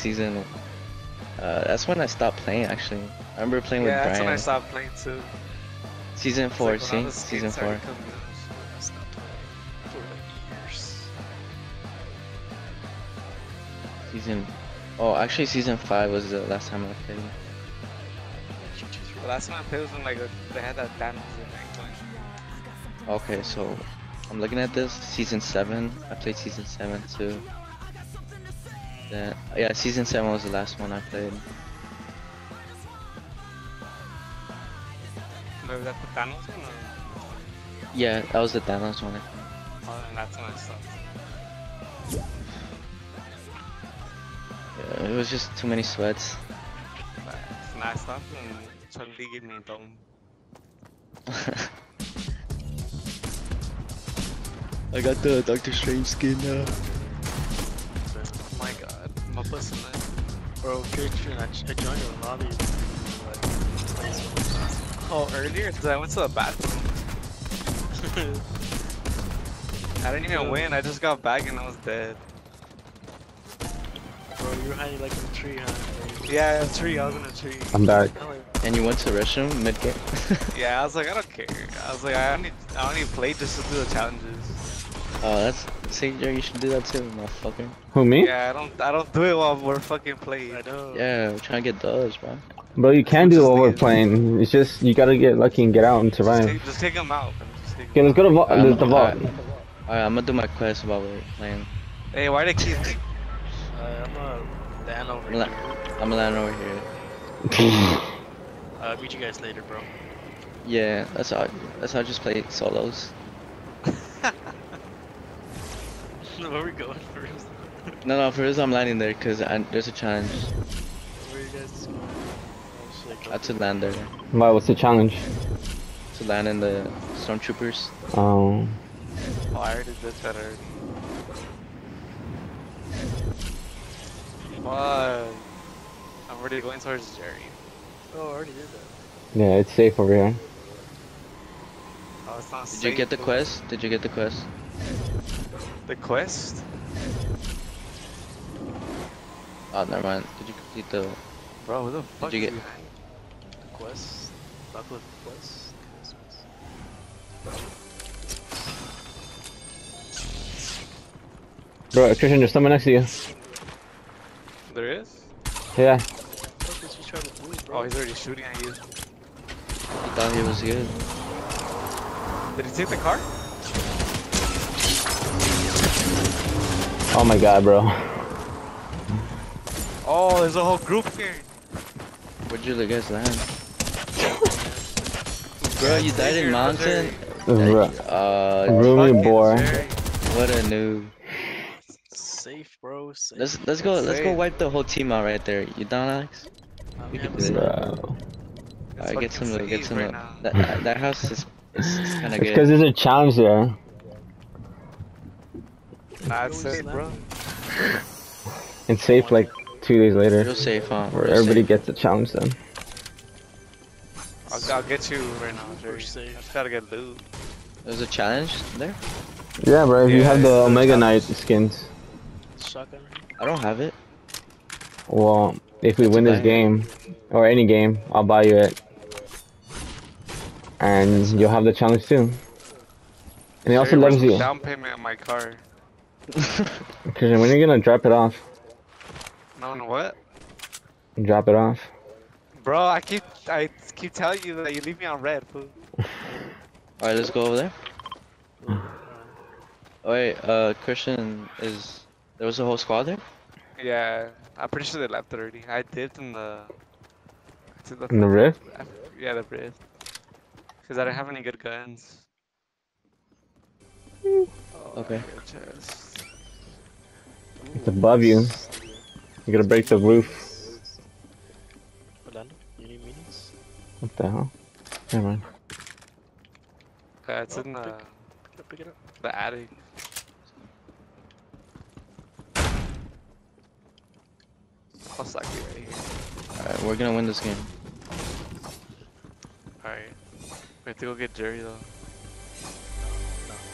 season, that's when I stopped playing actually. I remember playing with Brian. Yeah, that's when I stopped playing too. Season 4, like see? Season 4. Out, I stopped playing for like years. Actually season 5 was the last time I played. The last time I played was when like they had that Thanos in like 20. Okay, so I'm looking at this, season 7. I played season 7 too. Then, yeah, season 7 was the last one I played. Was that the Thanos one? Or? Yeah, that was the Thanos one. Oh, and that's when I stopped. Yeah, it was just too many sweats. When I stopped, Chun-Li gave me a dome. I got the Doctor Strange skin now. Bro, Christian, I joined your lobby. Oh, earlier? Because I went to the bathroom. I didn't even win, I just got back and I was dead. Bro, you were hiding like in a tree, huh? Yeah, a tree, I was in a tree. I'm back. And you went to the restroom mid-game? Yeah, I was like, I don't care. I was like, I only played just to do the challenges. Oh, that's Saint-Jerry, you should do that too, motherfucker. Who, me? Yeah, I don't do it while we're fucking playing. I know. Yeah, we're trying to get those, bro. Bro, you can do it while we're playing. It's just, you gotta get lucky and get out and survive. Just take them out, bro. Okay, let's go to the vault. Alright, I'm gonna do my quest while we're playing. Hey, why they keep... I'm gonna land over here. I'll meet you guys later, bro. Yeah, that's how I just play solos. Where are we going first? No, first I'm landing there because there's a challenge. Where are you guys going? Oh, shit, I have to land there. Why, what's the challenge? To land in the stormtroopers. Oh. Oh, I already did that already. Why? I'm already going towards Jerry. Oh, I already did that. Yeah, it's safe over here. Oh, it's not safe. Did you get the quest? Did you get the quest? The quest? Oh, never mind. Did you complete the... Bro, what the fuck did you get? The quest? Not the quest? Bro, Christian, there's someone next to you. There is? Yeah. What is he trying to do, bro? Oh, he's already shooting at you. He thought he was good. Did he take the car? Oh my god, bro. Oh, there's a whole group here. Where'd you guys land? Bro, you died in mountain? Roomy boy. What a noob. Safe, bro. Safe. Let's go wipe the whole team out right there. You down, Alex? You can do it. Alright, get some right now. That house is kinda good. It's cause there's a challenge there. Nah, it's safe, bro. It's safe like 2 days later. Real safe, huh? Where Real everybody safe. Gets a challenge then. I'll get you right now, Jerry. I just gotta get loot. There's a challenge there? Yeah, bro. If you have the Omega Knight skins. Shotgun. I don't have it. Well, if we win this game, or any game, I'll buy you it. And you'll have the challenge too. And it also loves you. Down payment on my car. Christian, when are you gonna drop it off? No, what? Drop it off. Bro, I keep telling you that you leave me on red, fool. Alright, let's go over there. Alright, Christian, there was a whole squad there? Yeah, I'm pretty sure they left already. I dipped in the... In the rift? Yeah, the rift. Cause I didn't have any good guns. Oh, okay. It's above you. You gotta break the roof. What the hell? Never mind. It's in the attic. I'll suck you right here. Alright, we're gonna win this game. Alright. We have to go get Jerry though.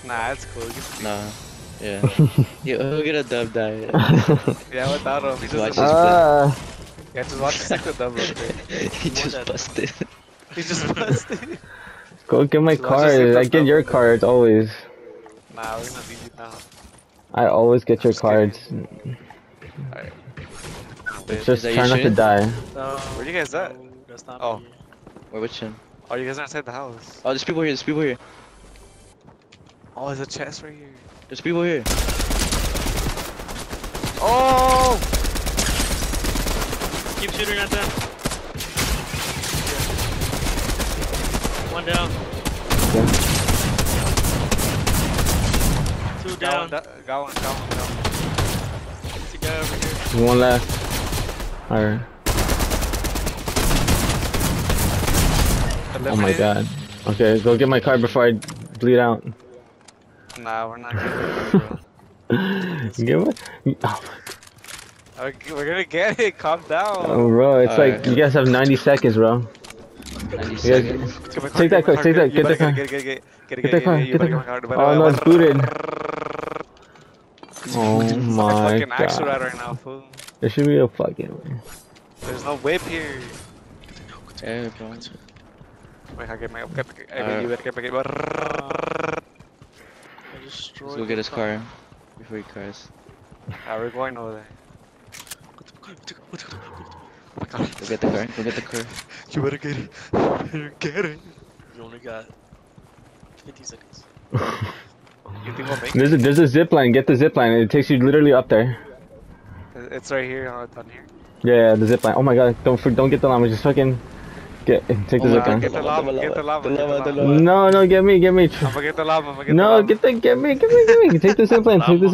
Nah, it's cool. Nah. Yeah. Yo, we're gonna dub die. Yeah, what are you doing? Yeah, just watch the dub. He just busted. He just busted. Go get my card. I get your cards always. Nah, we're gonna leave you now. I always get your cards. Alright. Just try not to die. No. Where you guys at? That's not me. Where, which one? Oh, you guys are outside the house. Oh, there's people here. There's people here. Oh, there's a chest right here. There's people here. Oh! Keep shooting at them. One down. Yeah. Two down. Got one down. There's a guy over here. One left. Alright. Oh my god. Okay, go get my card before I bleed out. Nah, we're not gonna get it, bro. We're gonna get it, calm down. Oh, bro, it's all like, right. You guys have 90 seconds, bro. 90 seconds. Take that quick, take that, get that card. Get that card. Oh no, it's booted. Oh my god. There should be a fucking... There's no whip here. Hey, bro. Wait, I get my... Let's go get his car before he cars. We're going over there. Go get the car, go get the car. You better get it. You get it. You only got 50 seconds. You think we'll make it? There's a zipline, get the zipline. It takes you literally up there. It's right here, down here. Yeah, the zipline. Oh my god, don't get the llama, just fucking... Take the zipline. Get the lava. No, get me. I'm gonna get the lava, No, get me. Take the zipline, Lava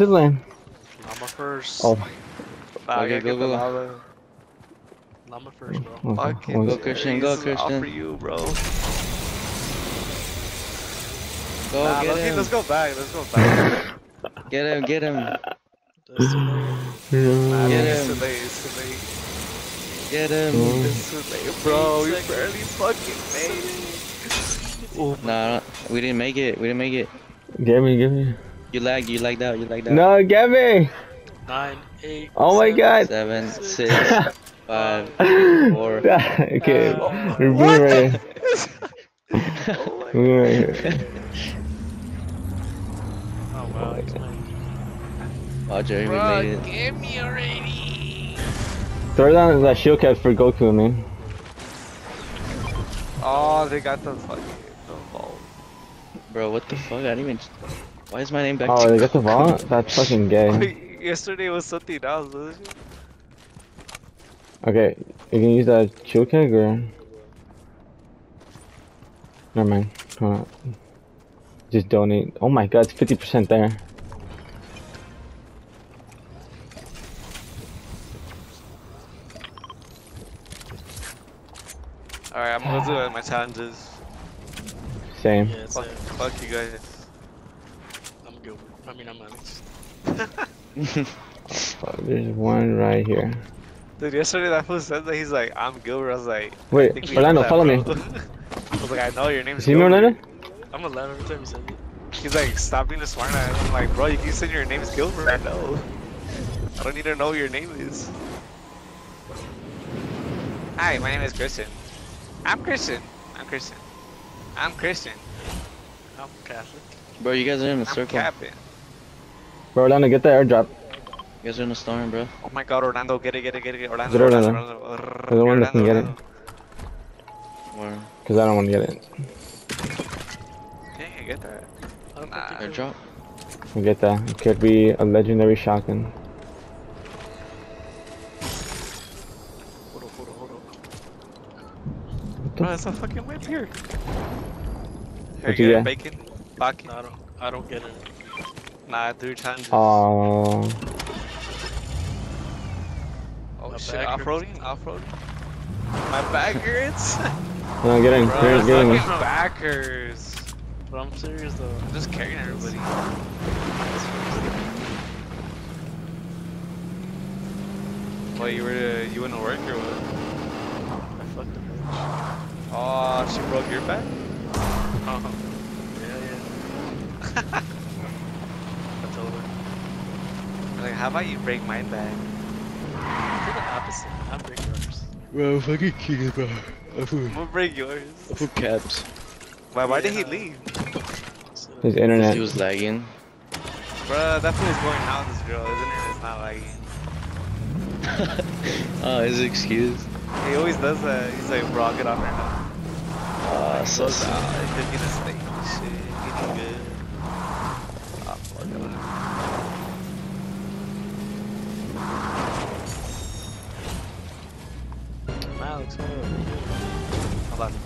first. Oh my. Nah, okay, go, go. Lava first, bro. Fuck it. Go, Christian, go, Christian. All for you, bro. Go, get him. Let's go back. Get him. It's too late. Get him! Bro, we barely fucking made it! Oh, nah, we didn't make it. Get me. You lagged out. No, get me! 9, 8, oh my god! 7, 6, 5, 4. Okay, we're being ready. We're right here. Oh wow, oh, Jerry, bro, we made it. Get me already! Throw down that shield cap for Goku, man. Oh, they got the fucking vault. Bro, what the fuck? I didn't even... Why is my name back to Goku? Oh, they got the vault? That's fucking gay. Yesterday was something else, wasn't it? Okay, you can use that shield cap or... Never mind. Come on. Just donate. Oh my god, it's 50% there. Alright, I'm gonna do it with my challenges. Same. Yeah, fuck you guys. I'm good. I mean, I'm Alex. Oh, there's one right here. Dude, yesterday that fool said that he's like, I'm Gilbert. I was like, wait, Orlando, follow me. I was like, I know your name's Gilbert. Orlando? I'm Orlando every time you said it. He's like, stop being a smart ass. I'm like, bro, you keep saying your name's Gilbert. I know. I don't need to know what your name is. Hi, my name is Christian. I'm Christian. I'm Catholic. Bro, you guys are in a circle. Bro, Orlando, get the airdrop. You guys are in a storm, bro. Oh my god, Orlando, get it. Orlando. I don't want to get it. Where? Because I don't want to get it. Yeah, get that. Airdrop. We get that. It could be a legendary shotgun. Bro, there's a fucking whip here. Here, you get bacon? Fuck. No, I don't get it. Nah, I do challenges. Oh shit, off-roading? My backer hurts? No, get in, get in. Fucking backers. But I'm serious though. I'm just carrying everybody. What, you went to work or what? Oh, she broke your back? Oh. Yeah. I told her. How about you break my back? You're the opposite. I'll break yours. Bro, fucking kidding, bro. I'll break yours. I'll put caps. Why did he leave? His internet. He was lagging. Bro, that fool's going out with this girl. His internet's not lagging. Oh, his excuse. He always does that. He's like, bro, I'll get off right now. So sad. It could be the state. Shit, getting good. Oh, fuck, I love it. Alex, what are hold on.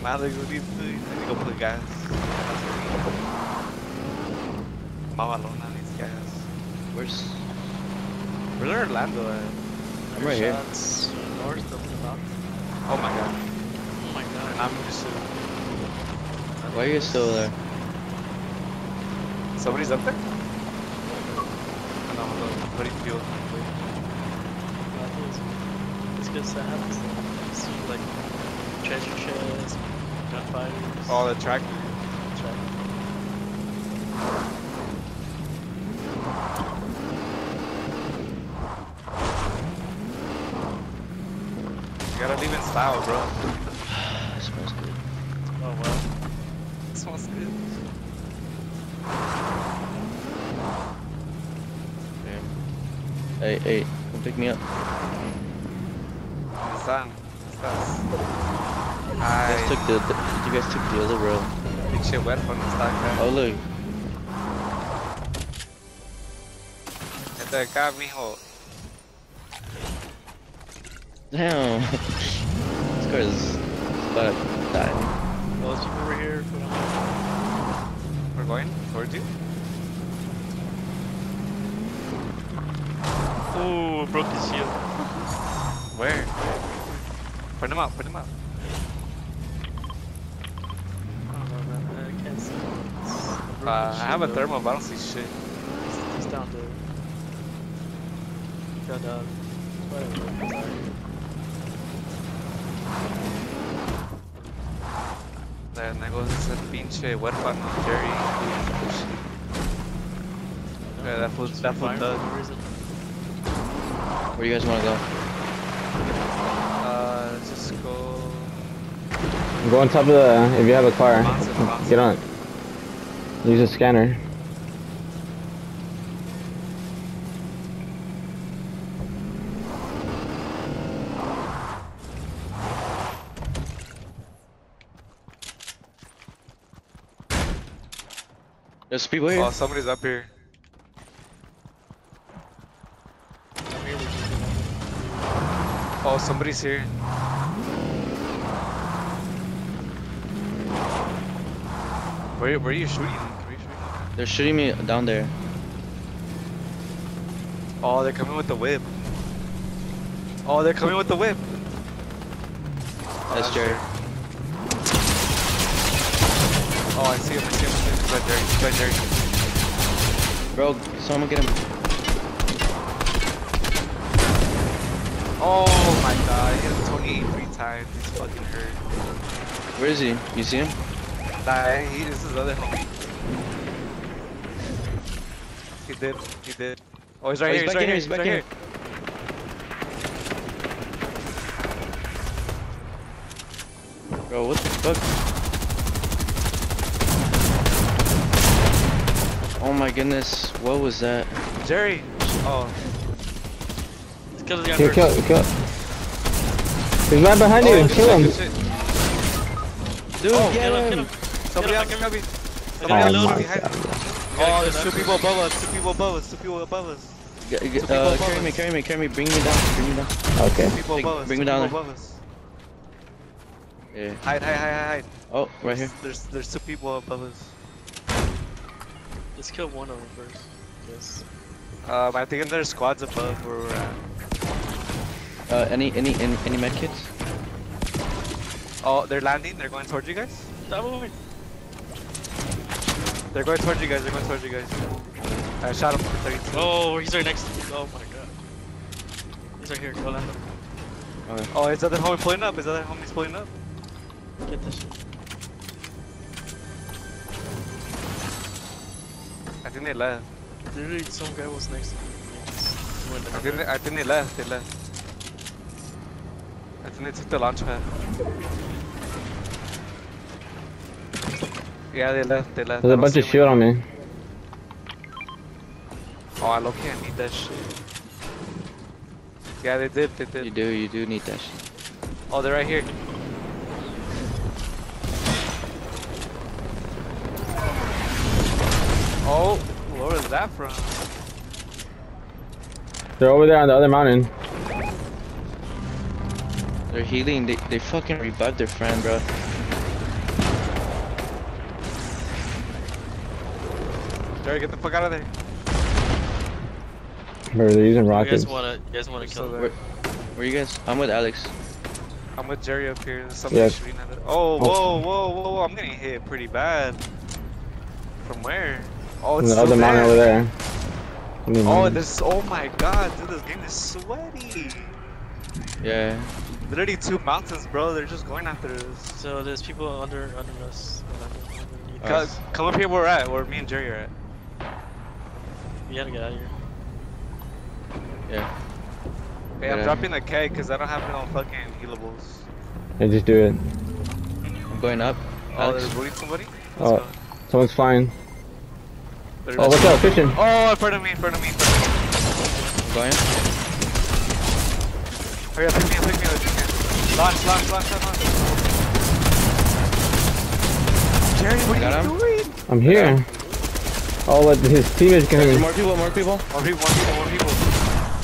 I'm Alex, what do you do? Let me go put gas. I'm alone on these guys. Where's Orlando at? I'm right here. North of the mountain. Oh my god. Oh my god. And I'm just... Why are you still there? Somebody's up there? No, hold on. What do you feel? It's good stuff. It's like treasure chests, gunfire. Oh, the track. You gotta leave in style, bro. It smells good. Oh well. It smells good. Hey, hey, come pick me up. You guys took the other road. Big shit wet from the stock guy. Oh look. Damn. This car is about to die. Well, let's keep over here. We're going towards you. Oh, broke his shield. Where? Put him out, put him out. I can't see. I have a thermal, but I don't see shit. He's down there. Got down. Whatever. Then I go to the pinche huerfano Jerry. Okay, that fool's that fool does. Where you guys wanna go? Just go... Go on top of the... if you have a car. Get on it. Use a scanner. There's people here. Oh, somebody's up here. Oh, somebody's here. Where are you shooting? They're shooting me down there. Oh, they're coming with the whip. Oh, they're coming with the whip. Oh, that's Jerry. Oh, I see him. He's right there. He's right there. Bro, someone get him. Oh my god, he has 28 3 times, he's fucking hurt. Where is he? You see him? Nah, this is his other homie. He did. Oh, he's right here, he's back here. Bro, what the fuck? Oh my goodness, what was that? Jerry! Oh. Kill. He's right behind you, kill him. Dude, get him. Somebody else can help me. Oh, there's two people above us. Carry me, bring me down. Okay. Bring me down. Yeah. Hide. Oh, right here. There's two people above us. Let's kill one of them first. Yes. I think there's squads above where we're at. Any medkits? Oh, they're landing. They're going towards you guys. Stop moving. They're going towards you guys. I shot him for 32. Oh, he's right next to me. Oh my god. He's right here. Go land him. Okay. Oh, is that the homie pulling up? Get this shit. I think they left. Literally, some guy was next to me. I think he left. I think they took the launch pad. Yeah, they left. There's a bunch of shit on me. Oh, I low key need that shit. Yeah, they did. You do need that shit. Oh, they're right here. Oh, where is that from? They're over there on the other mountain. They're healing. They fucking revived their friend, bro. Jerry, get the fuck out of there. Bro, they're using rockets. You guys wanna kill them? Where you guys? I'm with Alex. I'm with Jerry up here. Somebody's shooting at it. Oh, whoa! I'm getting hit pretty bad. From where? Oh, it's the other mountain over there. Oh, oh my god, dude, this game is sweaty. Yeah. Literally two mountains, bro. They're just going after us. So there's people under us. Come up here where we're at, where me and Jerry are at. We gotta get out of here. Yeah. Hey, I'm dropping the keg because I don't have no fucking healables. Hey, just do it. I'm going up. Oh, there's booting somebody? Let's go. Someone's flying. Oh, what's up, fishing? Oh, in front of me. Going. Hurry up, pick me. Launch. Jerry, what are you doing? I'm here. Oh, let his teammates get me. More people.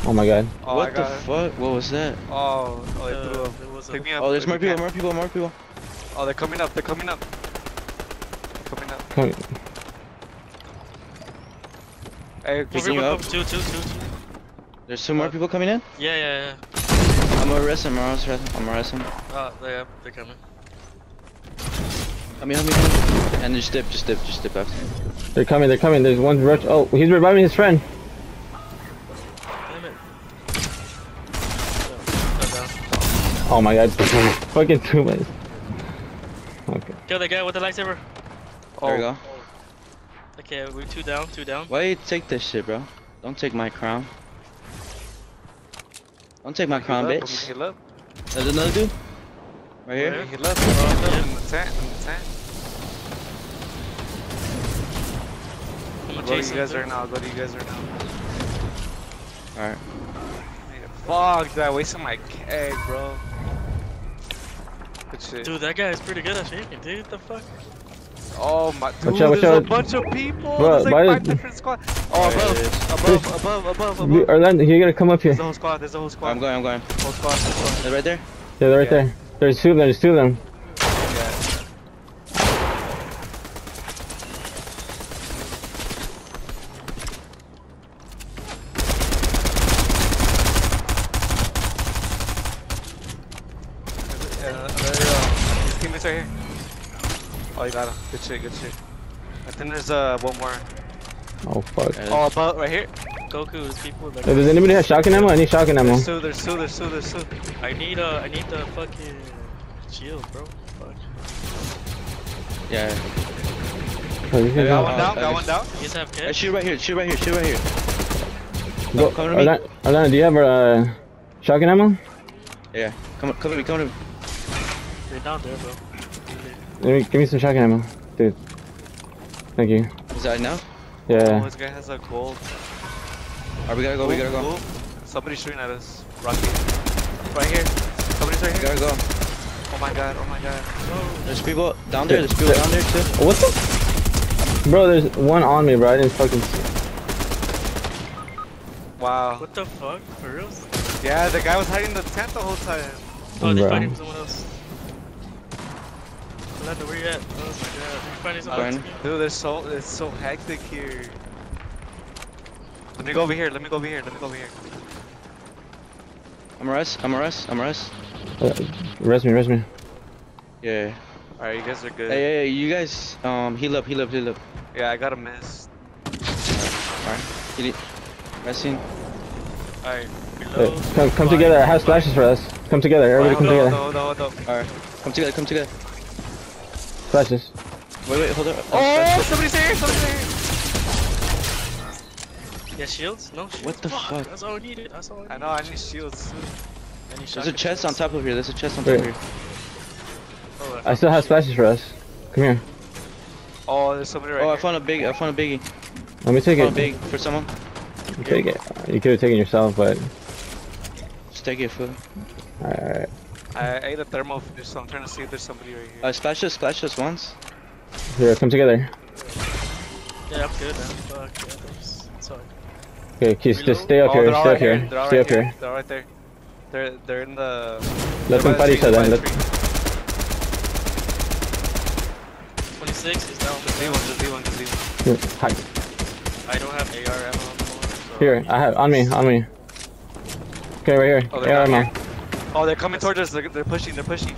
Oh my god. Oh, what the fuck? What was that? Oh, they threw up. Pick me up. Oh, there's more people. Oh, they're coming up. Hey, picking up. Two. There's two more people coming in? Yeah. I'm gonna arrest him, they're coming. I mean. And just dip after him. They're coming. There's one rush. Oh, he's reviving his friend. Damn it. Oh my god. Fucking too much. Okay. Kill the guy with the lightsaber. Oh. There we go. Okay, we're two down. Why you take this shit, bro? Don't take my crown, bitch. There's another dude. Right here. He left. I'm gonna chase you guys right now. Alright. Fuck, dude, I wasted my keg, bro. Good shit. Dude, that guy is pretty good at shaking, dude. What the fuck? Oh my dude, there's a bunch of people! Bro, there's like five different squads! Oh, above! Orlando, you're gonna come up here. There's a whole squad. I'm going. Whole squad. They're right there? Yeah, they're right there. There's two of them. His teammates right here. Oh, you got him. Good shit. I think there's one more. Oh, fuck. Oh, about right here. Goku is people. Like, does anybody have shotgun ammo? I need shotgun ammo. There's two. I need the fucking shield, bro. Fuck. Yeah. Got one down. You guys have kids? Shoot right here. Go. Alana, do you have shotgun ammo? Yeah. Come to me. They're down there, bro. Give me some shotgun ammo, dude. Thank you. Is that enough? Yeah. Oh, this guy has a cold. Alright, we gotta go. Somebody's shooting at us. Rocky. Right here. Somebody's right here. We gotta go. Oh my god. Whoa. There's people down there. There's people down there too. What the? Bro, there's one on me, bro. I didn't fucking see. Wow. What the fuck? For real? Yeah, the guy was hiding in the tent the whole time. Oh, they're fighting someone else. Where you at? Oh my god, dude, it's so hectic here. Let me go over here. I'm arrest. Arrest me. Yeah. Alright, you guys are good. Hey, you guys, heal up. Yeah, I got a miss. Alright, get it. Resting. Alright, reload. Come together, I have splashes for us. Come together, everybody come together. No. Alright, come together. Flashes. Wait, hold on. Oh, somebody's here! Yeah, shields? No shields. What the fuck? That's all I needed. That's all I needed. I know, I need shields too. There's a chest on top of here. There's a chest on top of here. Oh, I still have splashes for us. Come here. Oh, there's somebody right here. Oh, I found a big. I found a biggie. Let me take it. I found a big for someone. You take it. You could have taken yourself, but. Just take it, fool. Alright. I ate a thermal fish, so I'm trying to see if there's somebody right here. Splash us once. Here, come together. Yeah, I'm good, man. Fuck, yeah, that's all good. Okay, just stay up here, stay up here. Stay up here. They're right there. They're in the... Let them fight each other. 26 is down. Just D1. Hide. I don't have AR ammo on the moment, so... Here, I have, on me. Okay, right here, AR ammo. Oh, they're coming towards us. They're pushing. They're pushing.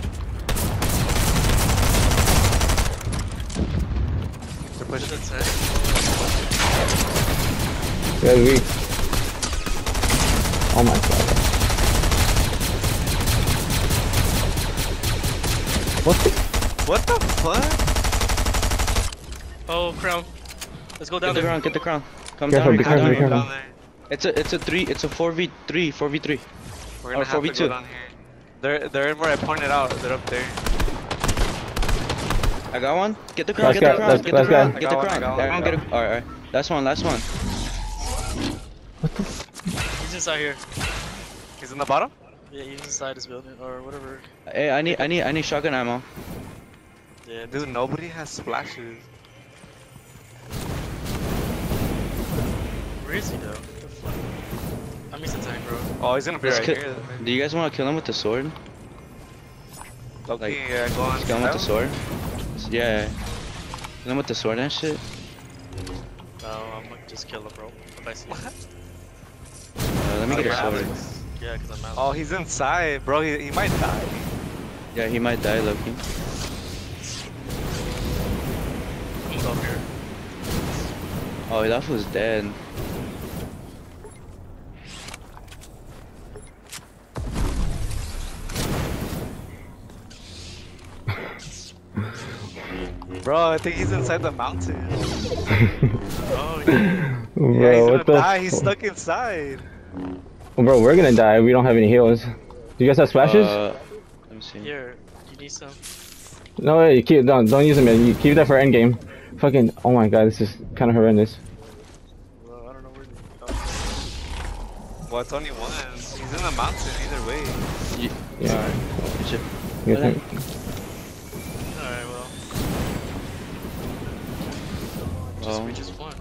Yeah, weak. Oh my god. What the fuck? Oh, crown. Let's go down there. Get the crown. Come down. It's a 4v3. We're gonna have to go down here. They're in where I pointed out. They're up there. I got one. Get the crown. Alright. Last one. What the f? He's inside here. He's in the bottom? Yeah, he's inside this building or whatever. Hey, I need shotgun ammo. Yeah, dude, nobody has splashes. Where is he though? What the fuck? I missed the time, bro. Oh, he's gonna be right here. Do you guys want to kill him with the sword? Okay, yeah, go on. Kill him with the sword? Yeah. Kill him with the sword and shit? No, I'm gonna just kill him, bro. If I see him. Let me get a sword. Yeah, cause I'm out. Oh, he's inside, bro. He might die. Yeah, he might die, Loki. He's up here. Oh, that fool's dead. Bro, I think he's inside the mountain. Oh, yeah. Bro, yeah, he's gonna die. He's stuck inside. Well, bro, we're gonna die. We don't have any heals. Do you guys have splashes? Let me see. Here, you need some. No, you keep don't use them, man. You keep that for end game. Fucking, oh my god, this is kind of horrendous. Well, I don't know where to go. Well, it's only one. He's in the mountain either way. Yeah. Alright. Alright, well. We just won.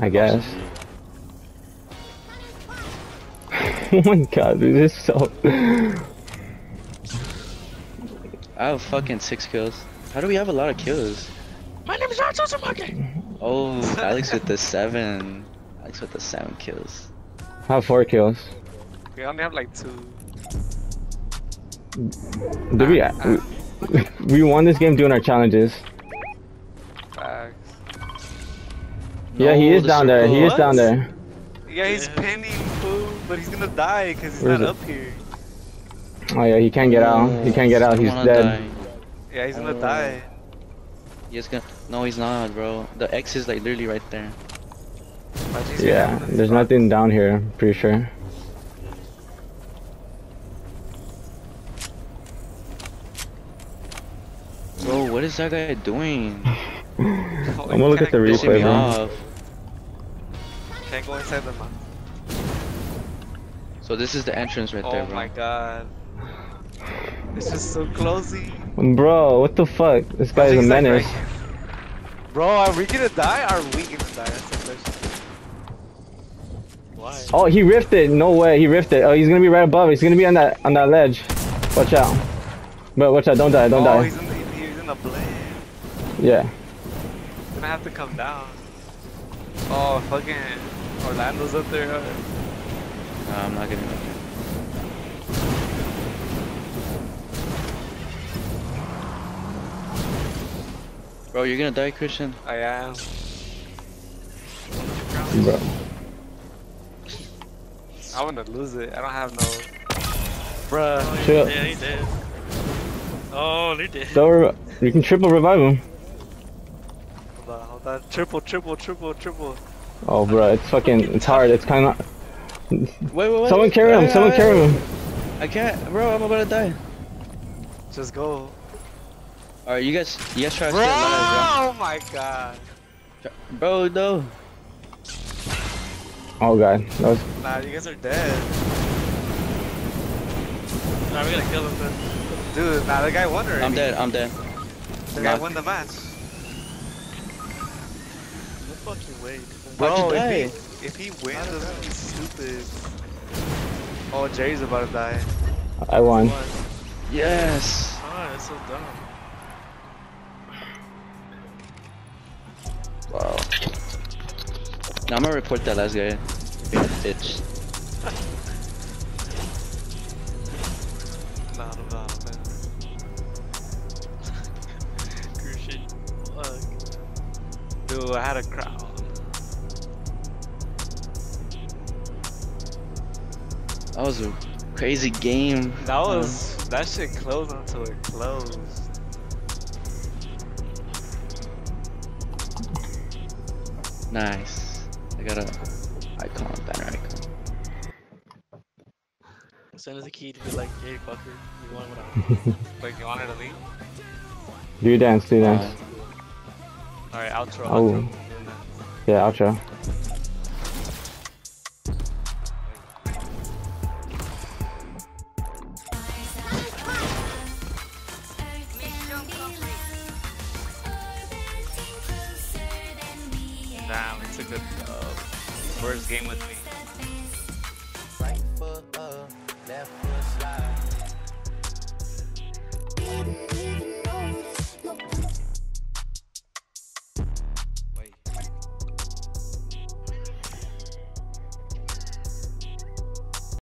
I guess. Oh my god, dude, this is so... I have fucking 6 kills. How do we have a lot of kills? My name is Arthur Samaki! Oh, Alex with the 7. Alex with the 7 kills. I have 4 kills. We only have like 2. Did we won this game doing our challenges. Facts. Yeah, he is down there. He is down there. Yeah, he's pinning. But he's gonna die because he's not up here. Oh yeah, he can't get out. He can't get out. He's dead. Die. Yeah, he's gonna die. He's gonna. No, he's not, bro. The X is like literally right there. Yeah, there's nothing down here. I'm pretty sure. Bro, what is that guy doing? I'm gonna look at the replay, bro. Can't go inside the mountain. So this is the entrance right there, bro. Oh my god. This is so closey. Bro, what the fuck? This guy is a menace. Like, right. Bro, are we gonna die? Are we gonna die? That's the question. Why? Oh, he ripped it. No way, he ripped it. Oh, he's gonna be right above. He's gonna be on that ledge. Watch out. But watch out, don't die, don't die. Oh, he's in the blade. Yeah. He's gonna have to come down. Oh, fucking Orlando's up there. No, I'm not getting up there. Bro, you're gonna die, Christian. I am. Bro. I wanna lose it. I don't have no. Bruh. Oh, chill. Yeah, he did. Oh, he did. So you can triple revive him. Hold on. Triple. Oh, bro, it's fucking, it's hard. It's kind of. Wait. Someone carry him. Someone carry him. I can't, bro. I'm about to die. Just go. All right, you guys try to stay alive, bro. Oh my god. Bro, no. Oh god. Was... Nah, you guys are dead. Nah, we gotta kill him then. Dude, nah, the guy won already. I'm dead. The guy won the match. No fucking way. Bro, if he wins, that's stupid. Oh, Jerry's about to die. I won. Yes. Oh, that's so dumb. Wow. Now I'm gonna report that last guy. Bitch. Nah, man. Crucian. Fuck. Dude, I had a crowd. That was a crazy game. That was that shit closed until it closed. Nice. I got a icon, banner icon. Send us a key to be like, hey fucker, you want what I like you wanted to leave? Do dance. Alright, outro. Oh. Yeah, outro. Damn, it's a good first game with me.